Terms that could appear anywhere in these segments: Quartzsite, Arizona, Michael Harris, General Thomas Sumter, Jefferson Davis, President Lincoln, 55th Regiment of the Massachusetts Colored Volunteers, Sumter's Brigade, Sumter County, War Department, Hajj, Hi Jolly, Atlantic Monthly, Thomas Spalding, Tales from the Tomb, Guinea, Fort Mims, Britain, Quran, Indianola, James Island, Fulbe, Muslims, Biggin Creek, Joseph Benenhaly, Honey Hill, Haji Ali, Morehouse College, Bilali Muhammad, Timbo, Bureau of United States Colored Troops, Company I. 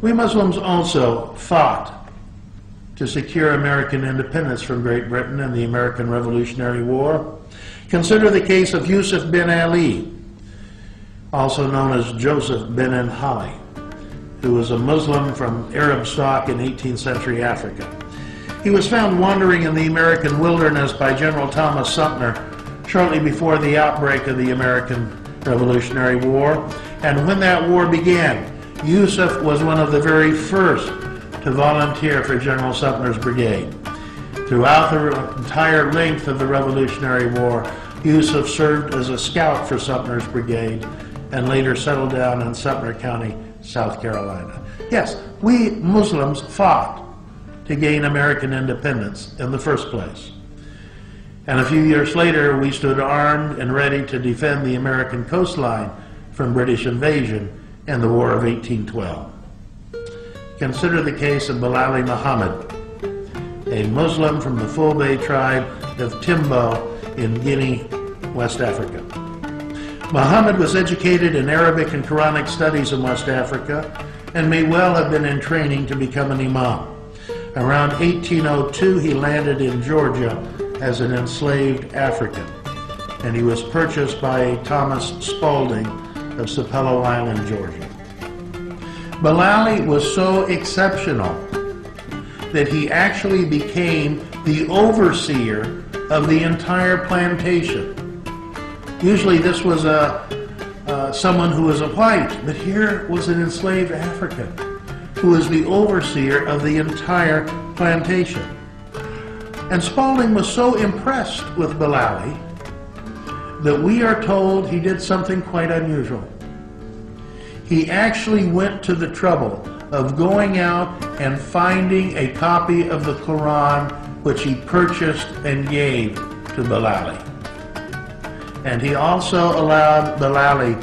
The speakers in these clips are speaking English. We Muslims also fought to secure American independence from Great Britain in the American Revolutionary War. Consider the case of Yusuf bin Ali, also known as Joseph Benenhaly, who was a Muslim from Arab stock in 18th century Africa. He was found wandering in the American wilderness by General Thomas Sumter shortly before the outbreak of the American Revolutionary War, and when that war began, Yusuf was one of the very first to volunteer for General Sumter's brigade. Throughout the entire length of the Revolutionary War, Yusuf served as a scout for Sumter's brigade and later settled down in Sumter County, South Carolina. Yes, we Muslims fought to gain American independence in the first place. And a few years later, we stood armed and ready to defend the American coastline from British invasion in the War of 1812. Consider the case of Bilali Muhammad, a Muslim from the Fulbe tribe of Timbo in Guinea, West Africa. Muhammad was educated in Arabic and Quranic studies in West Africa and may well have been in training to become an imam. Around 1802, he landed in Georgia as an enslaved African, and he was purchased by Thomas Spalding of Sapelo Island, Georgia. Bilali was so exceptional that he actually became the overseer of the entire plantation. Usually this was someone who was a white, but here was an enslaved African who was the overseer of the entire plantation. And Spalding was so impressed with Bilali that we are told he did something quite unusual. He actually went to the trouble of going out and finding a copy of the Quran, which he purchased and gave to Bilali. And he also allowed Bilali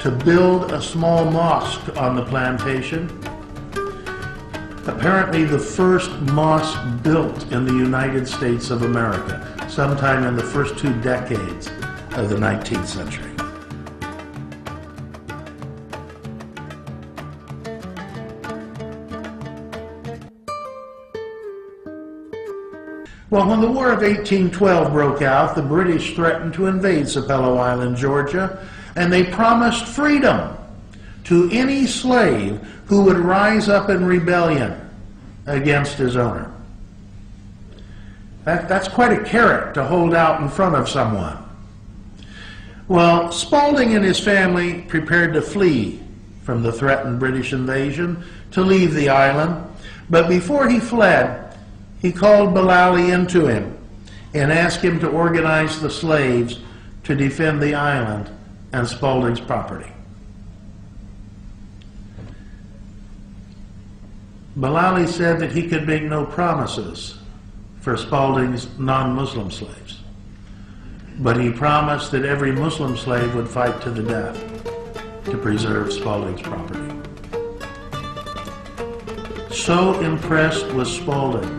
to build a small mosque on the plantation, apparently the first mosque built in the United States of America, sometime in the first two decades of the 19th century. Well, when the War of 1812 broke out, the British threatened to invade Sapelo Island, Georgia, and they promised freedom to any slave who would rise up in rebellion against his owner. That's quite a carrot to hold out in front of someone. Well, Spalding and his family prepared to flee from the threatened British invasion, to leave the island, but before he fled, he called Bilali into him and asked him to organize the slaves to defend the island and Spalding's property. Bilali said that he could make no promises for Spalding's non-Muslim slaves, but he promised that every Muslim slave would fight to the death to preserve Spalding's property. So impressed was Spalding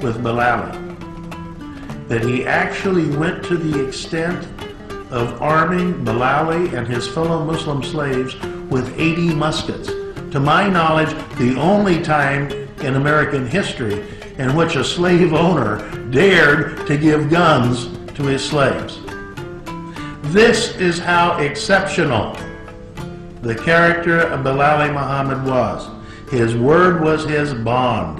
with Bilali that he actually went to the extent of arming Bilali and his fellow Muslim slaves with 80 muskets. To my knowledge, the only time in American history in which a slave owner dared to give guns to his slaves. This is how exceptional the character of Bilali Muhammad was. His word was his bond.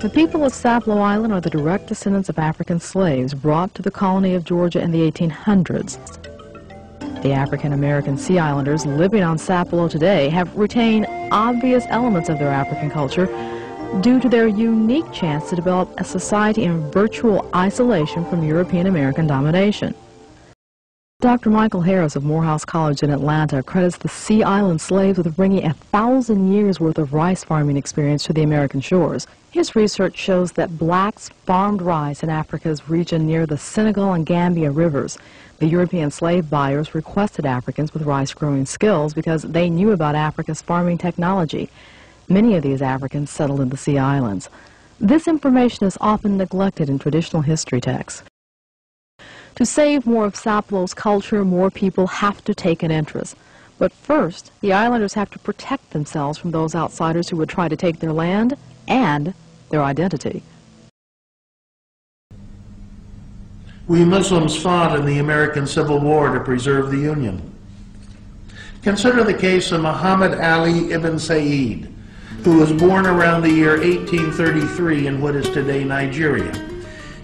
The people of Sapelo Island are the direct descendants of African slaves brought to the colony of Georgia in the 1800s. The African-American Sea Islanders living on Sapelo today have retained obvious elements of their African culture due to their unique chance to develop a society in virtual isolation from European American domination. Dr. Michael Harris of Morehouse College in Atlanta credits the Sea Island slaves with bringing 1,000 years' worth of rice farming experience to the American shores. His research shows that blacks farmed rice in Africa's region near the Senegal and Gambia rivers. The European slave buyers requested Africans with rice-growing skills because they knew about Africa's farming technology. Many of these Africans settled in the Sea Islands. This information is often neglected in traditional history texts. To save more of Sapelo's culture, more people have to take an interest. But first, the islanders have to protect themselves from those outsiders who would try to take their land and their identity. We Muslims fought in the American Civil War to preserve the Union. Consider the case of Muhammad Ali Ibn Said, who was born around the year 1833 in what is today Nigeria.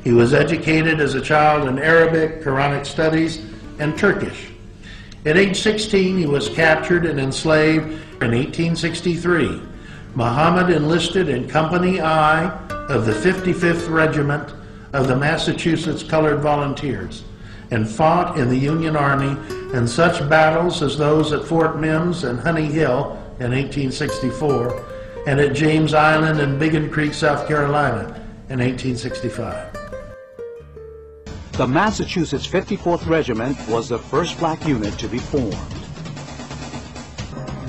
He was educated as a child in Arabic, Quranic studies, and Turkish. At age 16, he was captured and enslaved. In 1863, Muhammad enlisted in Company I of the 55th Regiment of the Massachusetts Colored Volunteers and fought in the Union Army in such battles as those at Fort Mims and Honey Hill in 1864 and at James Island and Biggin Creek, South Carolina in 1865. The Massachusetts 54th Regiment was the first black unit to be formed.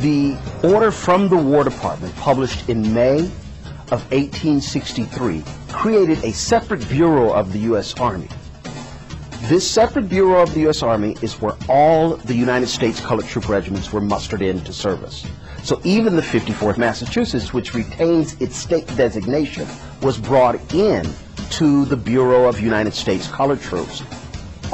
The order from the War Department, published in May of 1863, created a separate bureau of the U.S. Army. This separate bureau of the U.S. Army is where all the United States Colored Troop regiments were mustered into service. So even the 54th Massachusetts, which retains its state designation, was brought in to the Bureau of United States Colored Troops.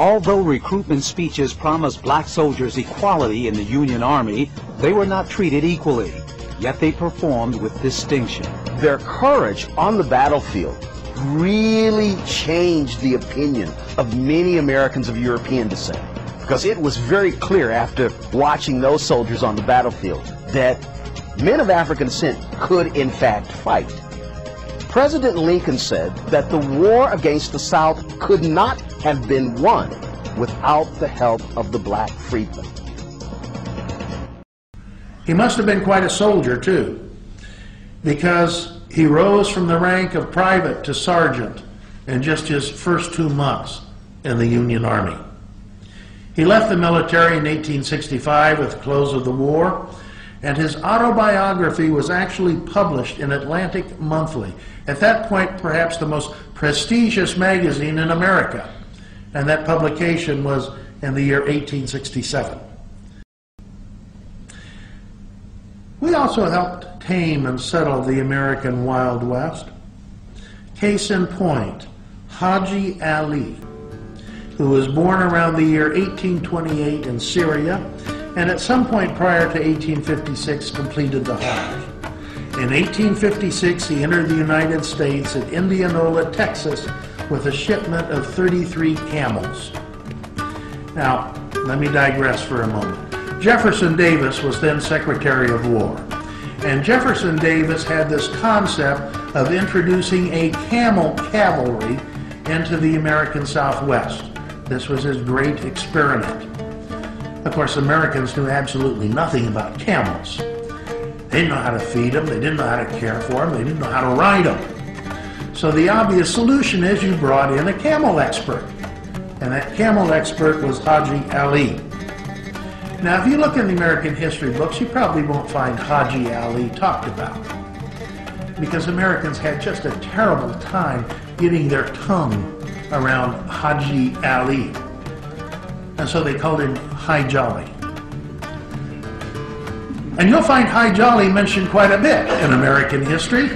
Although recruitment speeches promised black soldiers equality in the Union Army, they were not treated equally, yet they performed with distinction. Their courage on the battlefield really changed the opinion of many Americans of European descent, because it was very clear after watching those soldiers on the battlefield that men of African descent could in fact fight. President Lincoln said that the war against the South could not have been won without the help of the black freedmen. He must have been quite a soldier, too, because he rose from the rank of private to sergeant in just his first 2 months in the Union Army. He left the military in 1865 with the close of the war, and his autobiography was actually published in Atlantic Monthly, at that point perhaps the most prestigious magazine in America, and that publication was in the year 1867. We also helped tame and settle the American Wild West. Case in point, Haji Ali, who was born around the year 1828 in Syria, and at some point prior to 1856 completed the Hajj. In 1856, he entered the United States at Indianola, Texas, with a shipment of 33 camels. Now, let me digress for a moment. Jefferson Davis was then Secretary of War, and Jefferson Davis had this concept of introducing a camel cavalry into the American Southwest. This was his great experiment. Of course, Americans knew absolutely nothing about camels. They didn't know how to feed them, they didn't know how to care for them, they didn't know how to ride them. So the obvious solution is you brought in a camel expert. And that camel expert was Haji Ali. Now, if you look in the American history books, you probably won't find Haji Ali talked about, because Americans had just a terrible time getting their tongue around Haji Ali. And so they called him Hi Jolly. And you'll find Hi Jolly mentioned quite a bit in American history.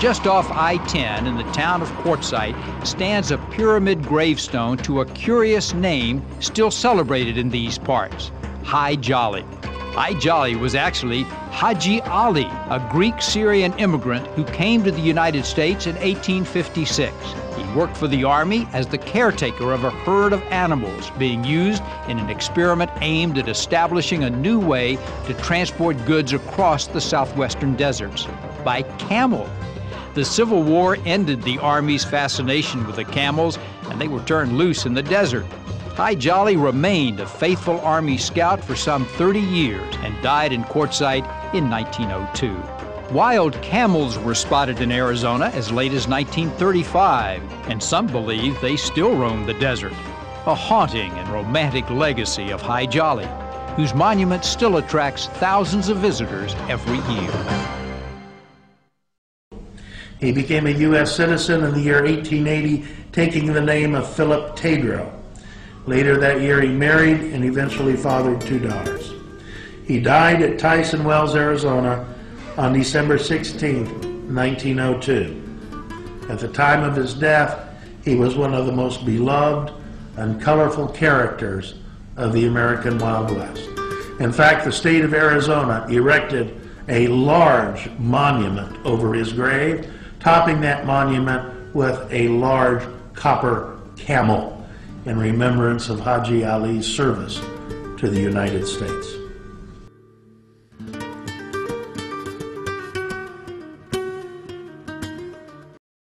Just off I-10 in the town of Quartzsite stands a pyramid gravestone to a curious name still celebrated in these parts, Hi Jolly. Hi Jolly was actually Haji Ali, a Greek-Syrian immigrant who came to the United States in 1856. He worked for the Army as the caretaker of a herd of animals being used in an experiment aimed at establishing a new way to transport goods across the southwestern deserts, by camel. The Civil War ended the Army's fascination with the camels, and they were turned loose in the desert. Hi Jolly remained a faithful Army scout for some 30 years and died in Quartzsite in 1902. Wild camels were spotted in Arizona as late as 1935, and some believe they still roam the desert. A haunting and romantic legacy of Hi Jolly, whose monument still attracts thousands of visitors every year. He became a U.S. citizen in the year 1880, taking the name of Philip Tadrow. Later that year, he married and eventually fathered 2 daughters. He died at Tyson Wells, Arizona, on December 16, 1902. At the time of his death, he was one of the most beloved and colorful characters of the American Wild West. In fact, the state of Arizona erected a large monument over his grave, topping that monument with a large copper camel in remembrance of Haji Ali's service to the United States.